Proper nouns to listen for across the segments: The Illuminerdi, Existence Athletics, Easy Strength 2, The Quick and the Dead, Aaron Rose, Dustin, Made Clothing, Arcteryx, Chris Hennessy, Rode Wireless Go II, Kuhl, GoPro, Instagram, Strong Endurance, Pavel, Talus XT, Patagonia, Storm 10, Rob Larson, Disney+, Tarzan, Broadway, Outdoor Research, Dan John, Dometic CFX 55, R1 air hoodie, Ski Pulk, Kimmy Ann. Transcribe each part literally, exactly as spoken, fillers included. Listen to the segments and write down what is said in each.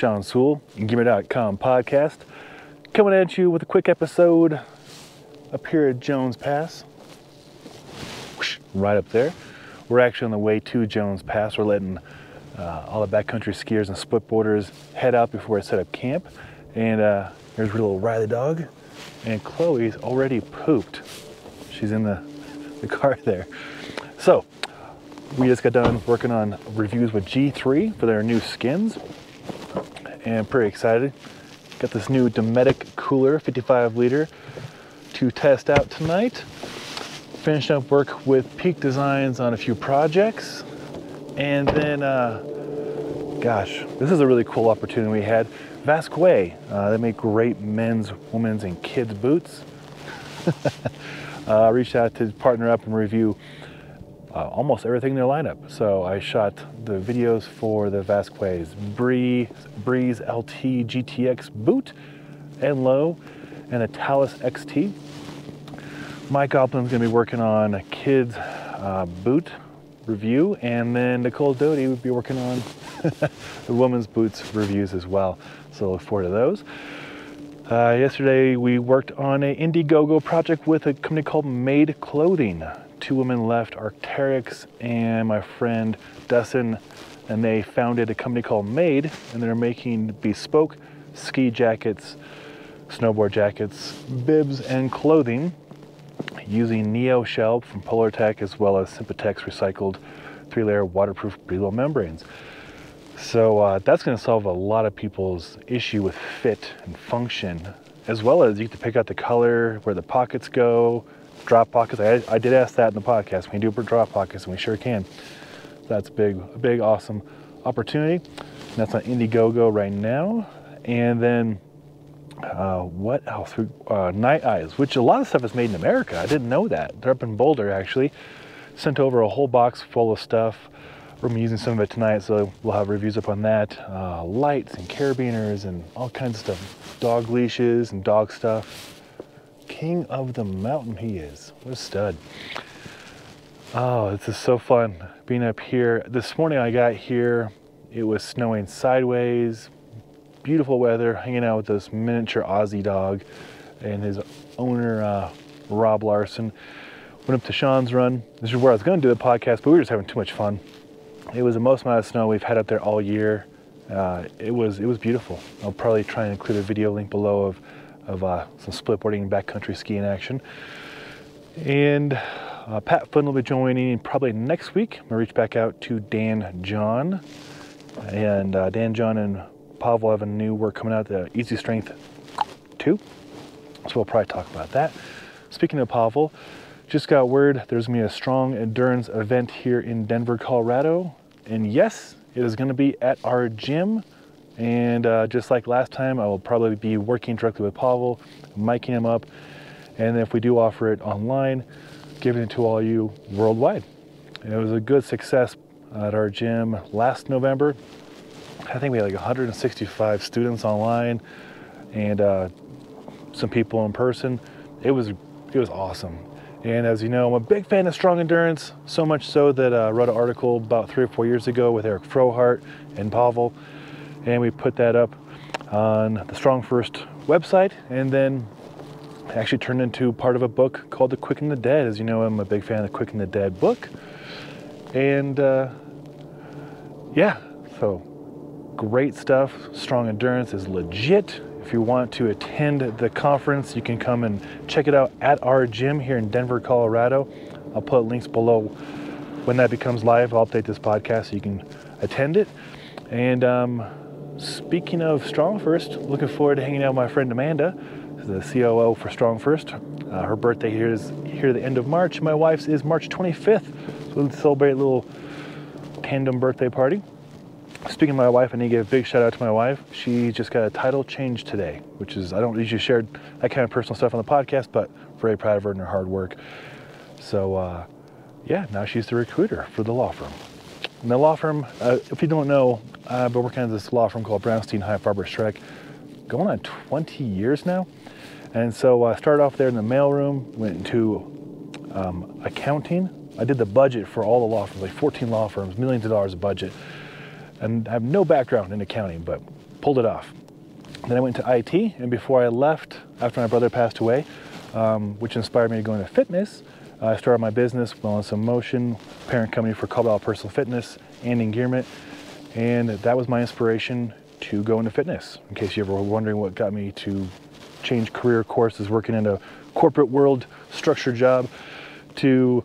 Sean Sewell, Gimme dot com podcast, coming at you with a quick episode up here at Jones Pass. Whoosh, right up there. We're actually on the way to Jones Pass. We're letting uh, all the backcountry skiers and splitboarders head out before I set up camp. And uh, here's little Riley dog. And Chloe's already pooped. She's in the, the car there. So, we just got done working on reviews with G three for their new skins. And pretty excited. Got this new Dometic cooler, fifty-five liter, to test out tonight. Finishing up work with Peak Designs on a few projects. And then, uh, gosh, this is a really cool opportunity we had. Vasque, uh, they make great men's, women's, and kids' boots. I uh, reached out to partner up and review uh, almost everything in their lineup. So I shot the videos for the Vasquez Breeze, Breeze L T G T X boot and low, and the Talus X T. Mike Goplin's gonna be working on a kid's uh, boot review, and then Nicole Doty would be working on the women's boots reviews as well. So look forward to those. Uh, yesterday we worked on an Indiegogo project with a company called Made Clothing. Two women left Arcteryx and my friend Dustin, and they founded a company called Made, and they're making bespoke ski jackets, snowboard jackets, bibs, and clothing using Neoshell from Polartec as well as Sympatex recycled three-layer waterproof breathable membranes. So uh, that's going to solve a lot of people's issue with fit and function, as well as you get to pick out the color, where the pockets go, drop pockets. I, I did ask that in the podcast. We do drop pockets, and we sure can. That's big, big, awesome opportunity. And that's on Indiegogo right now. And then uh, what else? Uh, Night Eyes, which a lot of stuff is made in America. I didn't know that. They're up in Boulder, actually. Sent over a whole box full of stuff. We're using some of it tonight, so we'll have reviews up on that. Uh, lights and carabiners and all kinds of stuff. Dog leashes and dog stuff. King of the mountain he is. What a stud. Oh, this is so fun being up here. This morning I got here, it was snowing sideways, beautiful weather, hanging out with this miniature Aussie dog and his owner, uh, Rob Larson. Went up to Sean's Run. This is where I was gonna do the podcast, but we were just having too much fun. It was the most amount of snow we've had up there all year. Uh, it was it was beautiful. I'll probably try and include a video link below of, of uh, some splitboarding and backcountry skiing action. And uh, Pat Flynn will be joining probably next week. I'm gonna reach back out to Dan John. And uh, Dan John and Pavel have a new work coming out, the Easy Strength two. So we'll probably talk about that. Speaking of Pavel, just got word there's gonna be a Strong Endurance event here in Denver, Colorado. And yes, it is gonna be at our gym. And uh, just like last time, I will probably be working directly with Pavel, micing him up. And if we do offer it online, giving it to all you worldwide. And it was a good success at our gym last November. I think we had like one hundred sixty-five students online and uh, some people in person. It was, it was awesome. And as you know, I'm a big fan of Strong Endurance, so much so that uh, I wrote an article about three or four years ago with Eric Frohart and Pavel, and we put that up on the StrongFirst website, and then actually turned into part of a book called The Quick and the Dead. As you know, I'm a big fan of The Quick and the Dead book. And uh, yeah, so great stuff. Strong Endurance is legit. If you want to attend the conference, you can come and check it out at our gym here in Denver, Colorado. I'll put links below when that becomes live. I'll update this podcast so you can attend it. And um, speaking of StrongFirst, looking forward to hanging out with my friend Amanda, the C O O for StrongFirst. Uh, her birthday here is here at the end of March. My wife's is March twenty-fifth. So we'll celebrate a little tandem birthday party. Speaking of my wife, I need to give a big shout out to my wife. She just got a title change today, which is, I don't usually share that kind of personal stuff on the podcast, but very proud of her and her hard work. So uh, yeah, now she's the recruiter for the law firm. And the law firm, uh, if you don't know, I've been working at this law firm called Brownstein, High Farber, Schreck, going on twenty years now. And so I started off there in the mailroom, went into um, accounting. I did the budget for all the law firms, like fourteen law firms, millions of dollars of budget. And I have no background in accounting, but pulled it off. Then I went to I T, and before I left, after my brother passed away, um, which inspired me to go into fitness, uh, I started my business, Wellness in Motion, parent company for Colorado Personal Fitness and Engearment, and that was my inspiration to go into fitness, in case you ever were wondering what got me to change career courses, working in a corporate world structured job, to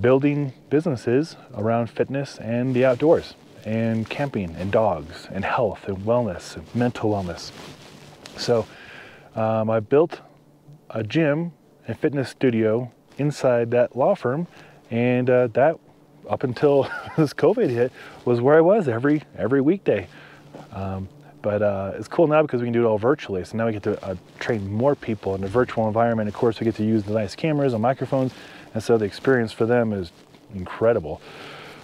building businesses around fitness and the outdoors and camping and dogs and health and wellness and mental wellness. So um, I built a gym and fitness studio inside that law firm, and uh, that, up until this COVID hit, was where I was every every weekday. Um, but uh, it's cool now because we can do it all virtually. So now we get to uh, train more people in a virtual environment. Of course, we get to use the nice cameras and microphones, and so the experience for them is incredible.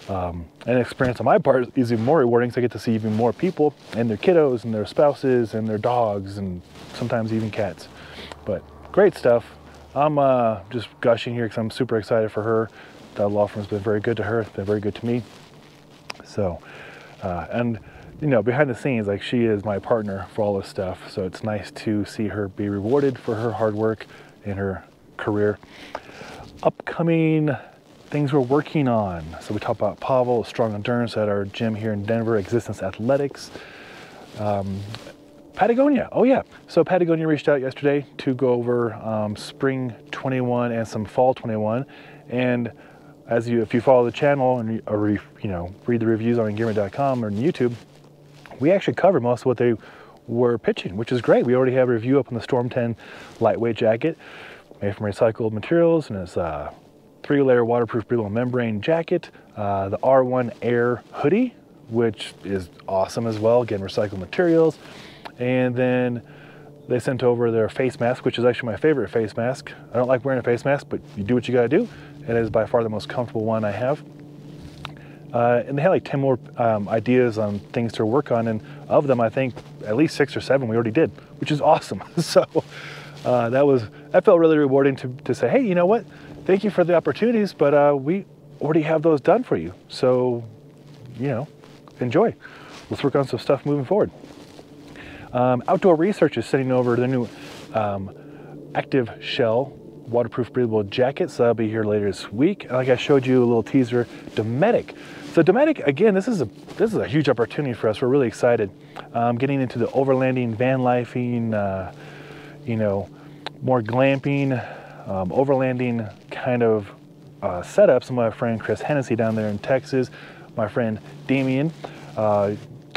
Um, and experience on my part is even more rewarding, so I get to see even more people and their kiddos and their spouses and their dogs and sometimes even cats. But great stuff. I'm uh, just gushing here because I'm super excited for her. That law firm's been very good to her. It's been very good to me. So, uh, and you know, behind the scenes, like, she is my partner for all this stuff. So it's nice to see her be rewarded for her hard work in her career. Upcoming things we're working on. So we talked about Pavel, Strong Endurance at our gym here in Denver, Existence Athletics. Um, Patagonia, oh yeah. So Patagonia reached out yesterday to go over um, spring twenty-one and some fall twenty-one. And as you, if you follow the channel and or you know, read the reviews on Gimme dot com or on YouTube, we actually covered most of what they were pitching, which is great. We already have a review up on the Storm ten lightweight jacket made from recycled materials, and it's uh, three-layer waterproof breathable membrane jacket, uh, the R one Air hoodie, which is awesome as well, again, recycled materials. And then they sent over their face mask, which is actually my favorite face mask. I don't like wearing a face mask, but you do what you gotta do. It is by far the most comfortable one I have. Uh, and they had like ten more um, ideas on things to work on, and of them, I think at least six or seven we already did, which is awesome. So uh, that was, that felt really rewarding to, to say, hey, you know what? Thank you for the opportunities, but uh, we already have those done for you. So, you know, enjoy. Let's work on some stuff moving forward. Um, Outdoor Research is sending over their new um, Active Shell waterproof breathable jacket, so that'll be here later this week. Like I showed you a little teaser, Dometic. So Dometic, again, this is a this is a huge opportunity for us. We're really excited. Um, getting into the overlanding, van lifing, uh, you know, more glamping, um, overlanding kind of uh, setups. My friend Chris Hennessy down there in Texas, my friend Damien, uh,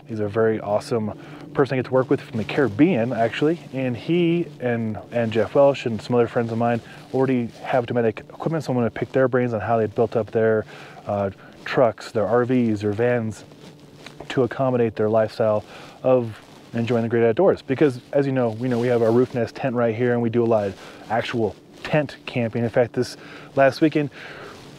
he's a very awesome person I get to work with from the Caribbean, actually, and he and and Jeff Welsh and some other friends of mine already have Dometic equipment, so I'm going to pick their brains on how they built up their uh, trucks, their R Vs, their vans to accommodate their lifestyle of enjoying the great outdoors. Because as you know, we know we have our Roof Nest tent right here, and we do a lot of actual tent camping. In fact, this last weekend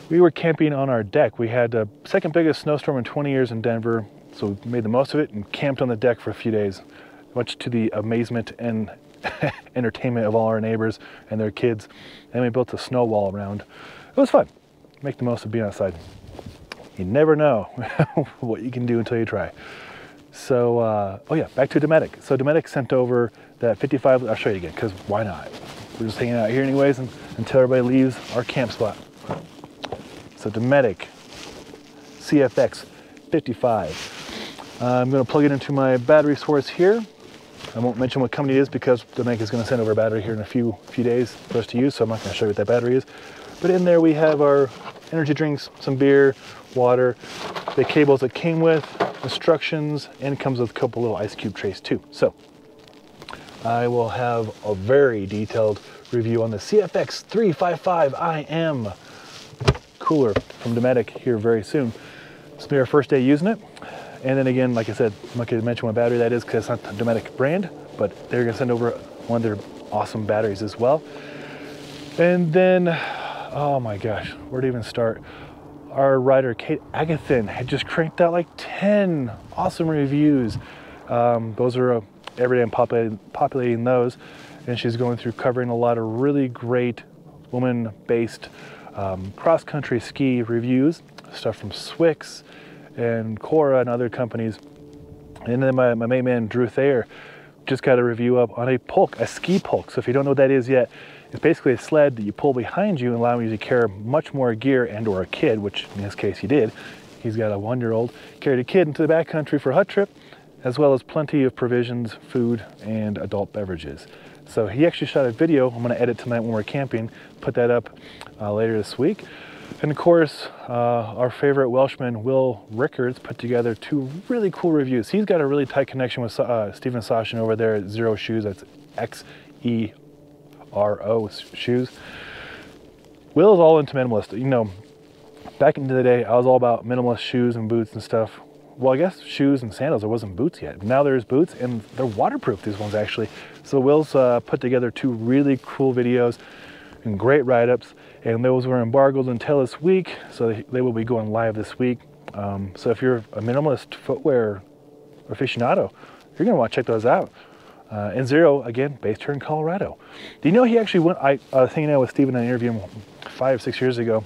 we were camping on our deck. We had the second biggest snowstorm in twenty years in Denver. So we made the most of it and camped on the deck for a few days, much to the amazement and entertainment of all our neighbors and their kids. And we built a snow wall around. It was fun. Make the most of being outside. You never know what you can do until you try. So, uh, oh yeah, back to Dometic. So Dometic sent over that fifty-five, I'll show you again, because why not? We're just hanging out here anyways and, until everybody leaves our camp spot. So Dometic C F X fifty-five. Uh, I'm going to plug it into my battery source here. I won't mention what company it is because Dometic is going to send over a battery here in a few few days for us to use, so I'm not going to show you what that battery is. But in there we have our energy drinks, some beer, water, the cables that came with, instructions, and comes with a couple little ice cube trays too. So I will have a very detailed review on the C F X three fifty-five I M cooler from Dometic here very soon. It's my first day using it. And then again, like I said, I'm not going to mention what battery that is because it's not the Dometic brand, but they're going to send over one of their awesome batteries as well. And then, oh my gosh, where to even start? Our writer, Kate Agathon, had just cranked out like ten awesome reviews. Um, those are uh, every day I'm populating, populating those. And she's going through covering a lot of really great woman-based um, cross-country ski reviews, stuff from Swix and Cora and other companies. And then my, my main man, Drew Thayer, just got a review up on a pulk, a ski pulk. So if you don't know what that is yet, it's basically a sled that you pull behind you and allowing you to carry much more gear and or a kid, which in this case he did. He's got a one-year-old, carried a kid into the backcountry for a hut trip, as well as plenty of provisions, food, and adult beverages. So he actually shot a video. I'm gonna edit tonight when we're camping, put that up uh, later this week. And of course, uh, our favorite Welshman, Will Rickards, put together two really cool reviews. He's got a really tight connection with uh, Stephen Soshin over there at Zero Shoes. That's X E R O Shoes. Will is all into minimalist. You know, back into the day, I was all about minimalist shoes and boots and stuff. Well, I guess shoes and sandals, there wasn't boots yet. Now there's boots, and they're waterproof, these ones actually. So Will's uh, put together two really cool videos and great write-ups, and those were embargoed until this week, so they, they will be going live this week. Um, so if you're a minimalist footwear aficionado, you're gonna wanna check those out. Uh, and Zero, again, based here in Colorado. Do you know he actually went, I was hanging out with Steven, I interviewed him five, six years ago.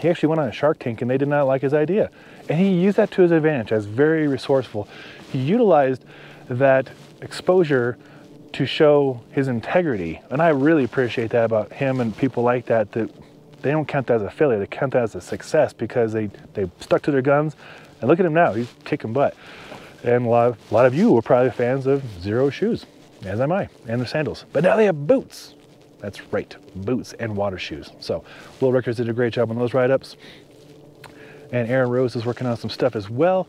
He actually went on a Shark Tank and they did not like his idea. And he used that to his advantage as very resourceful. He utilized that exposure to show his integrity. And I really appreciate that about him and people like that, that they don't count that as a failure, they count that as a success because they, they stuck to their guns. And look at him now, he's kicking butt. And a lot of, a lot of you were probably fans of Zero Shoes, as am I, and their sandals. But now they have boots. That's right, boots and water shoes. So Will Rickards did a great job on those write-ups. And Aaron Rose is working on some stuff as well.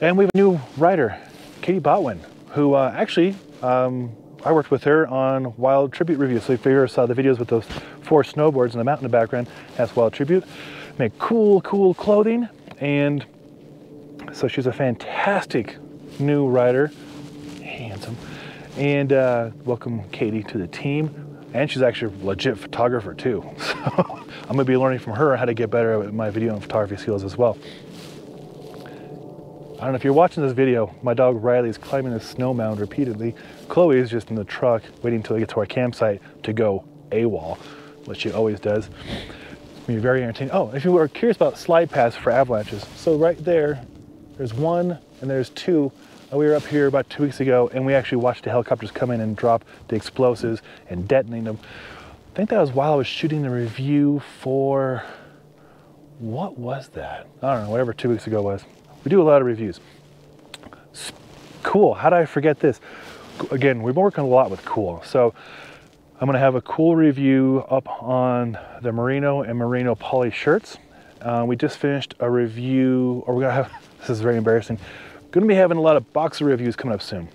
And we have a new writer, Katie Botwin, who uh, actually, um, I worked with her on Wild Tribute Review. So if you ever saw the videos with those four snowboards and the mountain in the background, that's Wild Tribute. Make cool, cool clothing. And so she's a fantastic new writer, handsome. And uh, welcome Katie to the team. And she's actually a legit photographer too. So I'm gonna be learning from her how to get better at my video and photography skills as well. I don't know if you're watching this video, my dog Riley is climbing the snow mound repeatedly. Chloe is just in the truck, waiting until we get to our campsite to go AWOL, which she always does. It's gonna be very entertaining. Oh, if you are curious about slide paths for avalanches. So right there, there's one and there's two. We were up here about two weeks ago and we actually watched the helicopters come in and drop the explosives and detonate them. I think that was while I was shooting the review for, what was that? I don't know, whatever two weeks ago was. We do a lot of reviews. Kuhl, how did I forget this? Again, we've been working a lot with Kuhl. So I'm gonna have a Kuhl review up on the merino and merino poly shirts. Uh, we just finished a review, or we're gonna have, this is very embarrassing. Gonna be having a lot of boxer reviews coming up soon.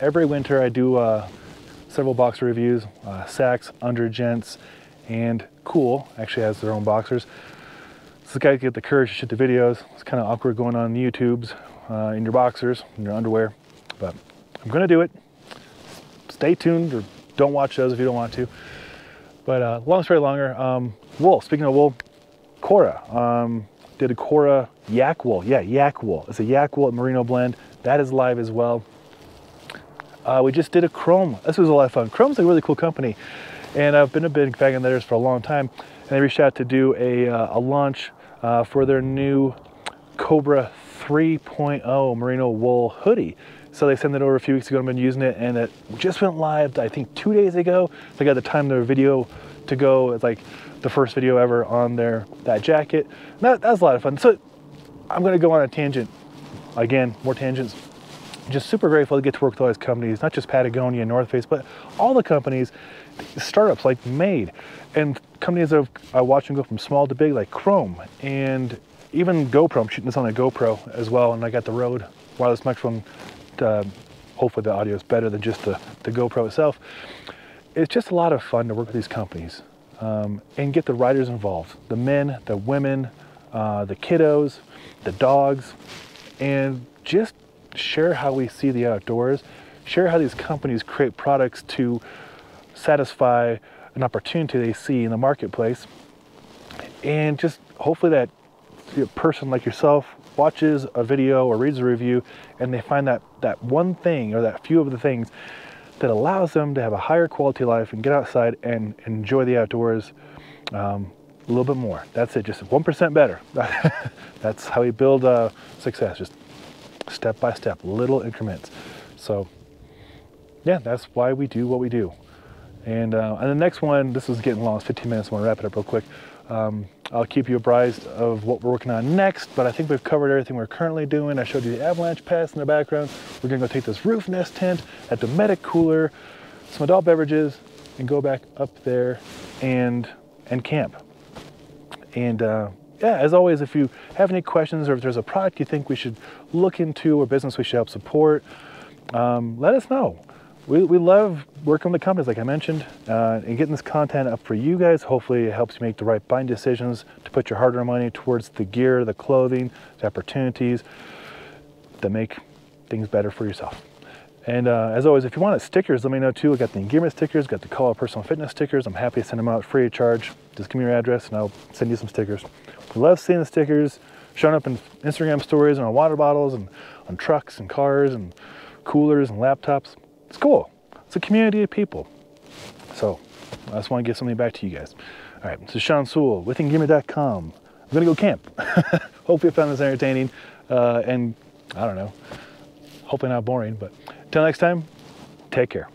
Every winter I do uh, several boxer reviews, uh, Saks, Undergents, and Kuhl actually has their own boxers. So the guys get the courage to shoot the videos. It's kind of awkward going on the YouTubes uh, in your boxers, in your underwear, but I'm gonna do it. Stay tuned or don't watch those if you don't want to. But uh, long story longer, um, wool, speaking of wool, Cora. Um, Did a Cora yak wool. Yeah, yak wool. It's a yak wool at merino blend. That is live as well. Uh, we just did a Chrome. This was a lot of fun. Chrome's a really cool company. And I've been a big fan of theirs for a long time. And they reached out to do a, uh, a launch uh, for their new Cobra three point oh merino wool hoodie. So they sent it over a few weeks ago. I've been using it and it just went live, I think, two days ago. So I got the time their video to go. It's like the first video ever on their that jacket. That, that was a lot of fun. So I'm gonna go on a tangent. Again, more tangents. Just super grateful to get to work with all these companies, not just Patagonia and North Face, but all the companies, startups like Made, and companies that I watch them go from small to big like Chrome, and even GoPro. I'm shooting this on a GoPro as well, and I got the Rode wireless microphone. To, hopefully the audio is better than just the, the GoPro itself. It's just a lot of fun to work with these companies um, and get the riders involved, the men, the women, uh, the kiddos, the dogs, and just share how we see the outdoors, share how these companies create products to satisfy an opportunity they see in the marketplace. And just hopefully that a person like yourself watches a video or reads a review and they find that that one thing or that few of the things that allows them to have a higher quality of life and get outside and enjoy the outdoors um, a little bit more. That's it, just one percent better. That's how we build uh, success, just step by step, little increments. So yeah, that's why we do what we do. And, uh, and the next one, this is getting long, it's fifteen minutes, I wanna wrap it up real quick. Um, I'll keep you apprised of what we're working on next, but I think we've covered everything we're currently doing. I showed you the avalanche pass in the background. We're gonna go take this roof nest tent, a Dometic cooler, some adult beverages, and go back up there and, and camp. And uh, yeah, as always, if you have any questions or if there's a product you think we should look into or business we should help support, um, let us know. We, we love working with companies, like I mentioned, uh, and getting this content up for you guys. Hopefully it helps you make the right buying decisions to put your hard-earned money towards the gear, the clothing, the opportunities that make things better for yourself. And uh, as always, if you want stickers, let me know too. I got the Engearment stickers, got the Call Out Personal Fitness stickers. I'm happy to send them out free of charge. Just give me your address and I'll send you some stickers. We love seeing the stickers showing up in Instagram stories and on water bottles and on trucks and cars and coolers and laptops. It's cool. It's a community of people. So I just want to give something back to you guys. All right, this is Sean Sewell with Gimme dot com. I'm going to go camp. Hopefully you found this entertaining uh, and, I don't know, hopefully not boring. But until next time, take care.